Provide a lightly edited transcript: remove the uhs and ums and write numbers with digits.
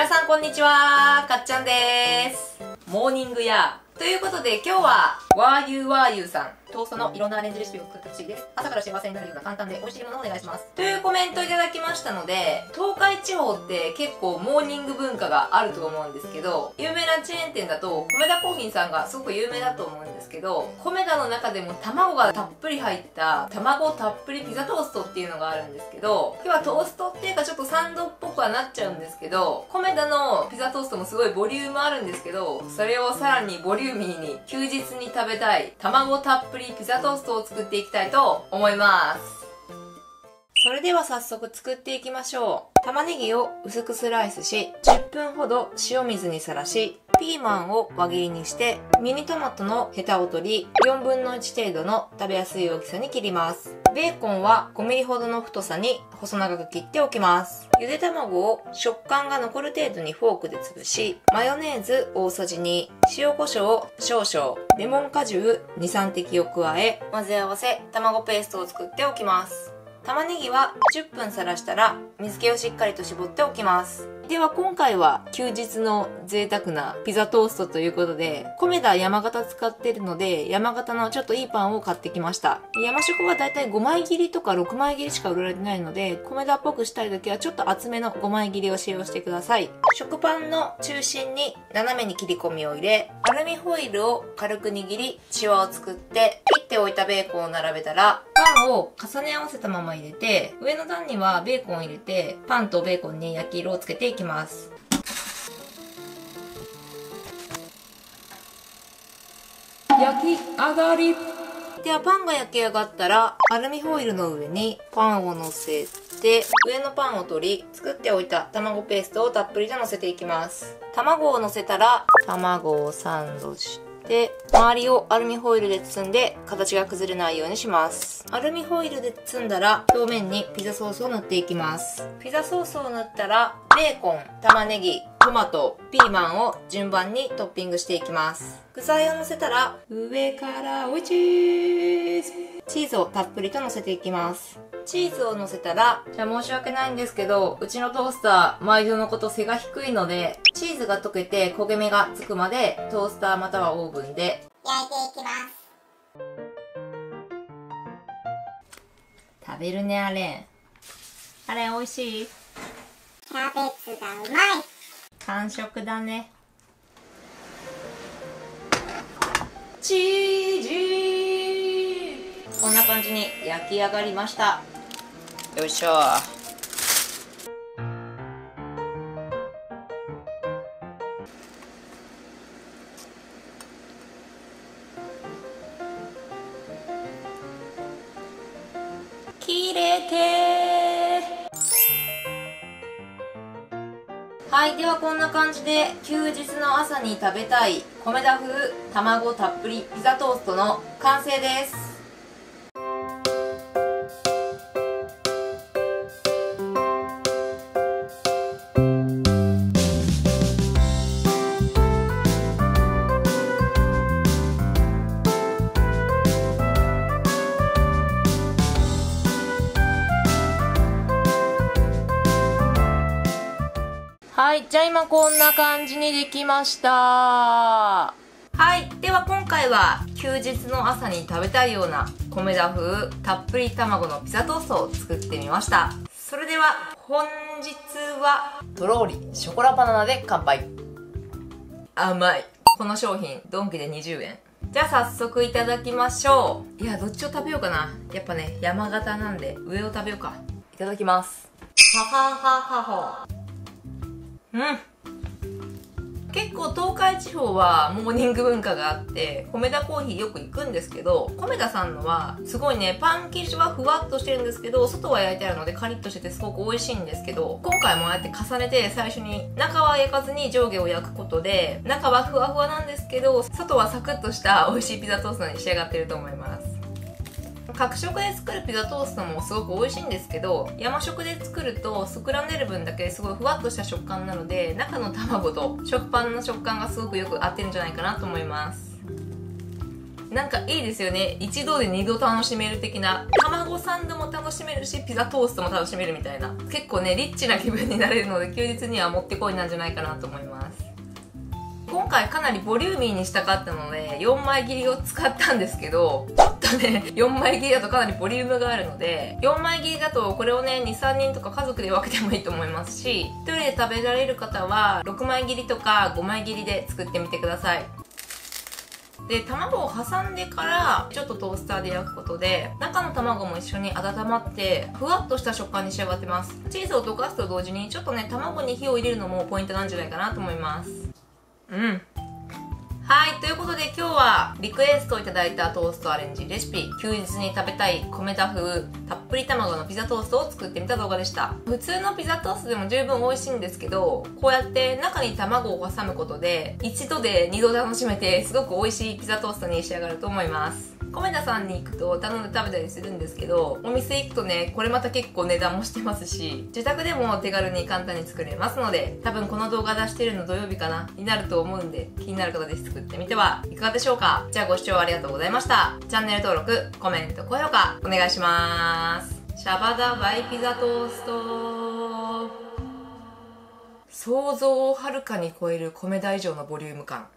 皆さんこんにちは、かっちゃんです。モーニングやということで、今日はワーユーワーユーさんトーストのいろんなアレンジレシピを作ってほしいです。朝から幸せになるような簡単で美味しいものをお願いします、というコメントをいただきましたので、東海地方って結構モーニング文化があると思うんですけど、有名なチェーン店だとコメダ珈琲さんがすごく有名だと思うんですけど、コメダの中でも卵がたっぷり入った卵たっぷりピザトーストっていうのがあるんですけど、今日はトーストっていうかちょっとサンドっぽくはなっちゃうんですけど、コメダのピザトーストもすごいボリュームあるんですけど、それをさらにボリューミーに休日に食べたい卵たっぷりピザトーストを作っていきたいと思います。それでは早速作っていきましょう。玉ねぎを薄くスライスし、10分ほど塩水にさらし、ピーマンを輪切りにして、ミニトマトのヘタを取り、4分の1程度の食べやすい大きさに切ります。ベーコンは 5mm ほどの太さに細長く切っておきます。ゆで卵を食感が残る程度にフォークで潰し、マヨネーズ大さじ2、塩コショウを少々、レモン果汁 2,3 滴を加え、混ぜ合わせ卵ペーストを作っておきます。玉ねぎは10分さらしたら水気をしっかりと絞っておきます。では今回は休日の贅沢なピザトーストということで、米田山形使ってるので、山形のちょっといいパンを買ってきました。山食はだいたい5枚切りとか6枚切りしか売られてないので、米田っぽくしたい時はちょっと厚めの5枚切りを使用してください。食パンの中心に斜めに切り込みを入れ、アルミホイルを軽く握り、シワを作って切っておいたベーコンを並べたら、パンを重ね合わせたまま入れて、上の段にはベーコンを入れて、パンとベーコンに焼き色をつけていきます。焼き上がり。ではパンが焼き上がったら、アルミホイルの上にパンを乗せて、上のパンを取り、作っておいた卵ペーストをたっぷりと乗せていきます。卵を乗せたら、卵をサンドしてで、周りをアルミホイルで包んで形が崩れないようにします。アルミホイルで包んだら、表面にピザソースを塗っていきます。ピザソースを塗ったら、ベーコン、玉ねぎ、トマト、ピーマンを順番にトッピングしていきます。具材をのせたら、上からおいチーズ、チーズをたっぷりとのせていきます。チーズをのせたら、じゃあ申し訳ないんですけど、うちのトースター毎度のこと背が低いので、チーズが溶けて焦げ目がつくまでトースターまたはオーブンで焼いていきます。食べるね、あれあれ美味しい。キャベツがうまい。完食だね。チーズー。こんな感じに焼き上がりました。よいしょ。切れてー。はい、ではこんな感じで休日の朝に食べたい米田風卵たっぷりピザトーストの完成です。はい、じゃあ今こんな感じにできました。はい、では今回は休日の朝に食べたいような米田風たっぷり卵のピザトーストを作ってみました。それでは本日はとろりショコラバナナで乾杯。甘い。この商品、ドンキで20円。じゃあ早速いただきましょう。いや、どっちを食べようかな。やっぱね、山形なんで上を食べようか。いただきます。ははははは。うん、結構東海地方はモーニング文化があって、米田珈琲よく行くんですけど、米田さんのはすごいね、パン生地はふわっとしてるんですけど、外は焼いてあるのでカリッとしててすごく美味しいんですけど、今回もああやって重ねて、最初に中は焼かずに上下を焼くことで、中はふわふわなんですけど、外はサクッとした美味しいピザトーストに仕上がってると思います。各食で作るピザトーストもすごく美味しいんですけど、山食で作ると膨らんでる分だけすごいふわっとした食感なので、中の卵と食パンの食感がすごくよく合ってるんじゃないかなと思います。なんかいいですよね。一度で二度楽しめる的な、卵サンドも楽しめるしピザトーストも楽しめるみたいな、結構ねリッチな気分になれるので休日にはもってこいなんじゃないかなと思います。今回かなりボリューミーにしたかったので4枚切りを使ったんですけど、ちょっとね4枚切りだとかなりボリュームがあるので、4枚切りだとこれをね 2,3 人とか家族で分けてもいいと思いますし、1人で食べられる方は6枚切りとか5枚切りで作ってみてください。で、卵を挟んでからちょっとトースターで焼くことで中の卵も一緒に温まってふわっとした食感に仕上がってます。チーズを溶かすと同時にちょっとね卵に火を入れるのもポイントなんじゃないかなと思います。はい、ということで今日はリクエストいただいたトーストアレンジレシピ、休日に食べたい米田風たっぷり卵のピザトーストを作ってみた動画でした。普通のピザトーストでも十分美味しいんですけど、こうやって中に卵を挟むことで一度で二度楽しめてすごく美味しいピザトーストに仕上がると思います。米田さんに行くと頼んで食べたりするんですけど、お店行くとねこれまた結構値段もしてますし、自宅でも手軽に簡単に作れますので、多分この動画出してるの土曜日かなになると思うんで、気になる方ぜひ作ってみてはいかがでしょうか。じゃあご視聴ありがとうございました。チャンネル登録、コメント、高評価お願いします。シャバダバイピザトースト、想像をはるかに超える米田以上のボリューム感。